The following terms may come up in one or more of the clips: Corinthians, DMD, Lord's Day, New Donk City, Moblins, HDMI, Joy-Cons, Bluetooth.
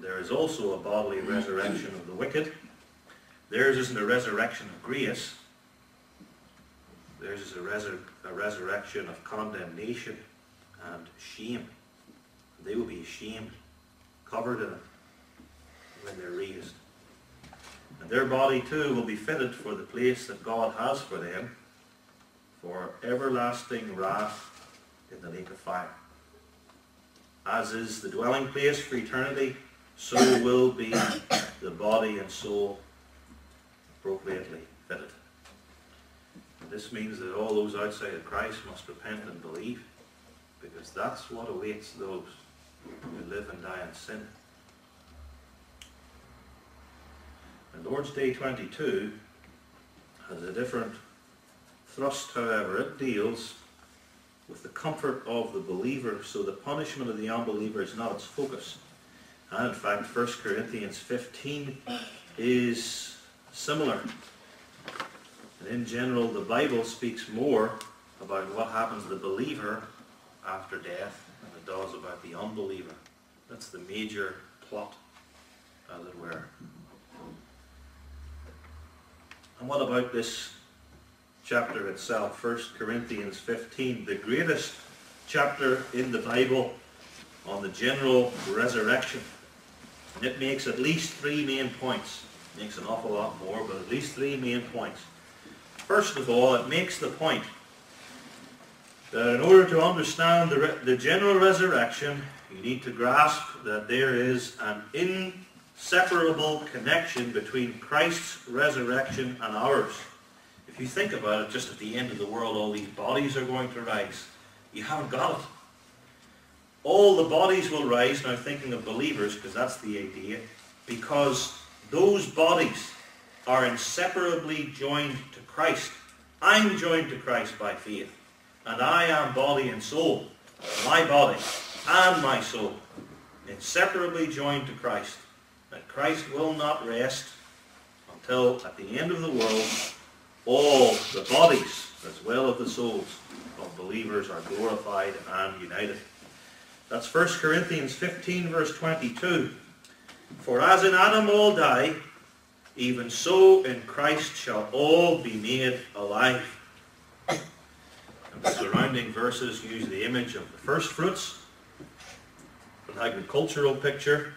there is also a bodily resurrection of the wicked. Theirs isn't a resurrection of grace. Theirs is a resurrection of condemnation and shame. They will be ashamed, covered in it, when they're raised. And their body too will be fitted for the place that God has for them, for everlasting wrath in the lake of fire. As is the dwelling place for eternity, so will be the body and soul appropriately fitted. And this means that all those outside of Christ must repent and believe, because that's what awaits those who live and die in sin. And Lord's Day 22 has a different thrust, however. It deals with the comfort of the believer, so the punishment of the unbeliever is not its focus. And in fact, 1 Corinthians 15 is similar. And in general, the Bible speaks more about what happens to the believer after death than it does about the unbeliever. That's the major plot, as it were. And what about this chapter itself, 1 Corinthians 15, the greatest chapter in the Bible on the general resurrection? And it makes at least three main points. It makes an awful lot more, but at least three main points. First of all, it makes the point that in order to understand the general resurrection, you need to grasp that there is an inseparable connection between Christ's resurrection and ours. If you think about it, just at the end of the world, all these bodies are going to rise. You haven't got it. All the bodies will rise, now thinking of believers, because that's the idea, because those bodies are inseparably joined to Christ. I'm joined to Christ by faith, and I am body and soul, my body and my soul, inseparably joined to Christ. That Christ will not rest until at the end of the world all the bodies, as well as the souls of believers, are glorified and united. That's 1 Corinthians 15, verse 22. For as in Adam all die, even so in Christ shall all be made alive. And the surrounding verses use the image of the first fruits, an agricultural picture.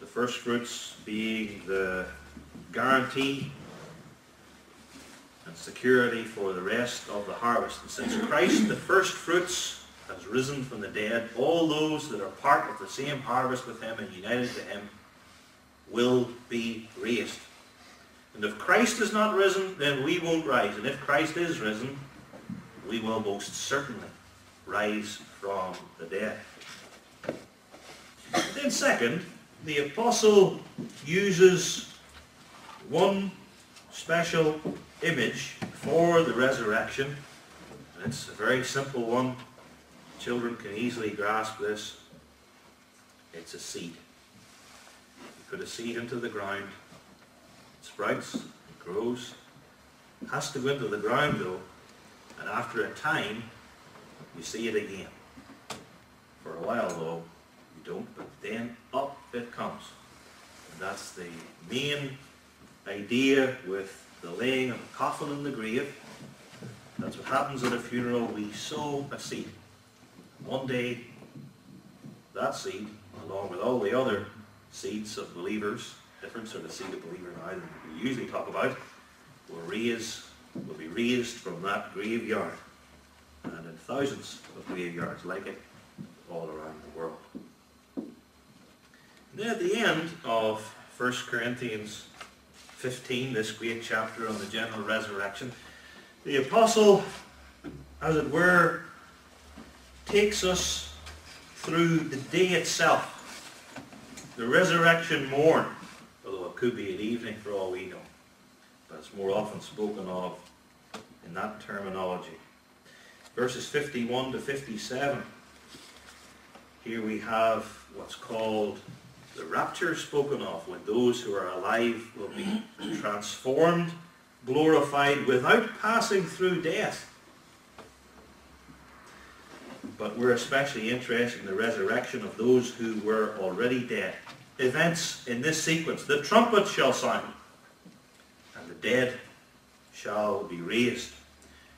The first fruits being the guarantee and security for the rest of the harvest. And since Christ, the first fruits, has risen from the dead, all those that are part of the same harvest with him and united to him will be raised. And if Christ is not risen, then we won't rise. And if Christ is risen, we will most certainly rise from the dead. And then second, the apostle uses one special image for the resurrection, and it's a very simple one. Children can easily grasp this. It's a seed. You put a seed into the ground, it sprouts, it grows, it has to go into the ground though, and after a time you see it again. For a while though you don't, but then up it comes. And that's the main idea with the laying of a coffin in the grave. That's what happens at a funeral. We sow a seed. One day, that seed, along with all the other seeds of believers, different sort of seed of believer now that we usually talk about, will be raised from that graveyard, and in thousands of graveyards like it all around the world. And then at the end of 1 Corinthians 15, this great chapter on the general resurrection, the apostle, as it were, takes us through the day itself, the resurrection morn, although it could be an evening for all we know, but it's more often spoken of in that terminology. Verses 51 to 57, here we have what's called the rapture spoken of, when those who are alive will be transformed, glorified, without passing through death. but we're especially interested in the resurrection of those who were already dead. Events in this sequence: the trumpet shall sound, and the dead shall be raised.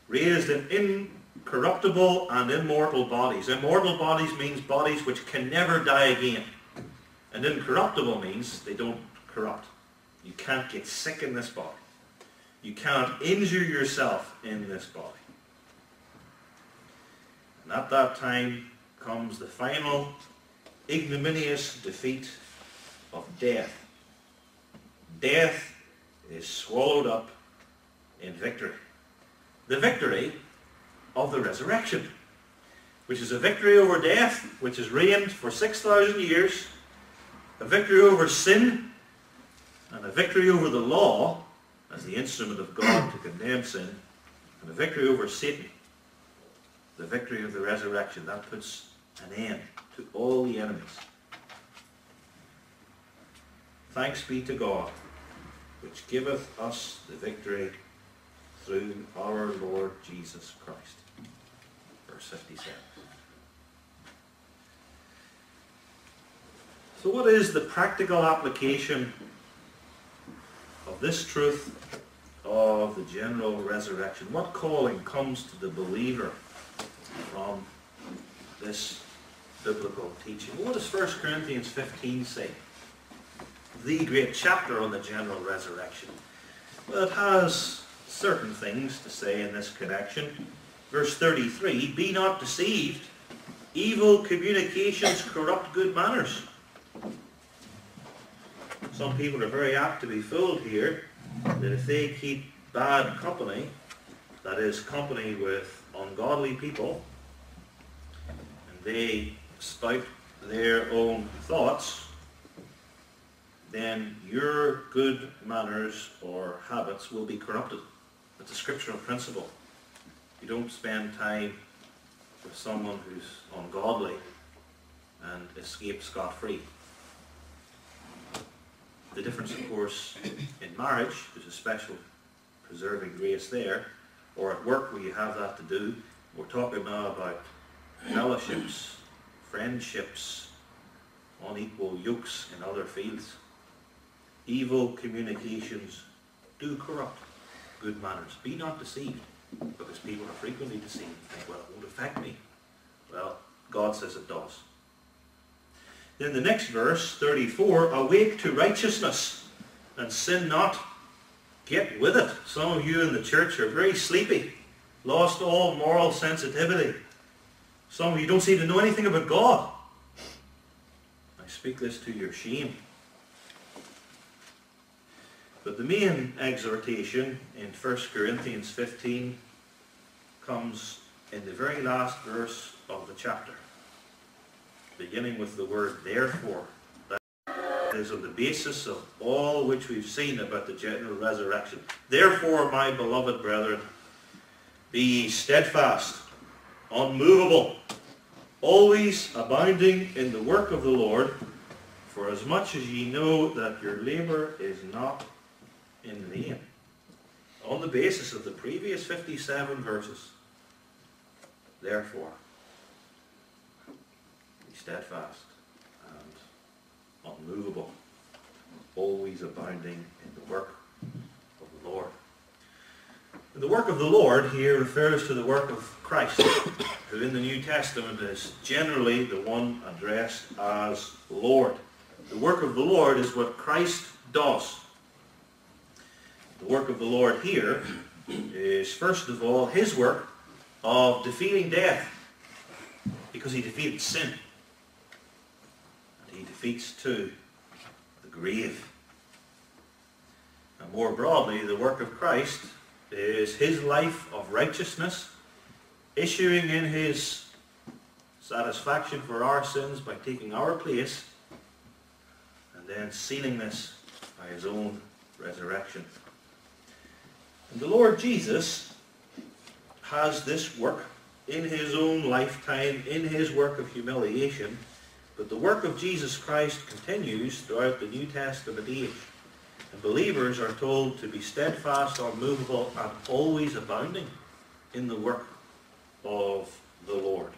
Raised in incorruptible and immortal bodies. Immortal bodies means bodies which can never die again. And incorruptible means they don't corrupt. You can't get sick in this body. You can't injure yourself in this body. And at that time comes the final ignominious defeat of death. Death is swallowed up in victory. The victory of the resurrection, which is a victory over death, which has reigned for 6,000 years, a victory over sin, and a victory over the law as the instrument of God to condemn sin, and a victory over Satan. The victory of the resurrection, that puts an end to all the enemies. Thanks be to God, which giveth us the victory through our Lord Jesus Christ. Verse 57. So what is the practical application of this truth of the general resurrection? What calling comes to the believer from this biblical teaching? What does 1 Corinthians 15 say? The great chapter on the general resurrection. Well, it has certain things to say in this connection. Verse 33, be not deceived, evil communications corrupt good manners. Some people are very apt to be fooled here that if they keep bad company, that is company with ungodly people, and they spout their own thoughts, then your good manners or habits will be corrupted. It's a scriptural principle. You don't spend time with someone who's ungodly and escape scot-free. The difference, of course, in marriage, there's a special preserving grace there, or at work where you have that to do. We're talking now about fellowships, friendships, unequal yokes in other fields. Evil communications do corrupt good manners. Be not deceived, because people are frequently deceived. Think, well, it won't affect me. Well, God says it does. Then the next verse, 34, awake to righteousness and sin not. Get with it. Some of you in the church are very sleepy, lost all moral sensitivity. Some of you don't seem to know anything about God. I speak this to your shame. But the main exhortation in 1 Corinthians 15 comes in the very last verse of the chapter, beginning with the word therefore. That is on the basis of all which we've seen about the general resurrection. Therefore, my beloved brethren, be ye steadfast, unmovable, always abounding in the work of the Lord, for as much as ye know that your labor is not in vain. On the basis of the previous 57 verses, therefore, be steadfast and unmovable, always abounding in the work of the Lord. And the work of the Lord here refers to the work of Christ, who in the New Testament is generally the one addressed as Lord. The work of the Lord is what Christ does. The work of the Lord here is, first of all, his work of defeating death, because he defeated sin. And he defeats, too, the grave. And more broadly, the work of Christ is his life of righteousness, issuing in his satisfaction for our sins by taking our place, and then sealing this by his own resurrection. And the Lord Jesus has this work in his own lifetime, in his work of humiliation, but the work of Jesus Christ continues throughout the New Testament age. And believers are told to be steadfast, unmovable, and always abounding in the work of the Lord.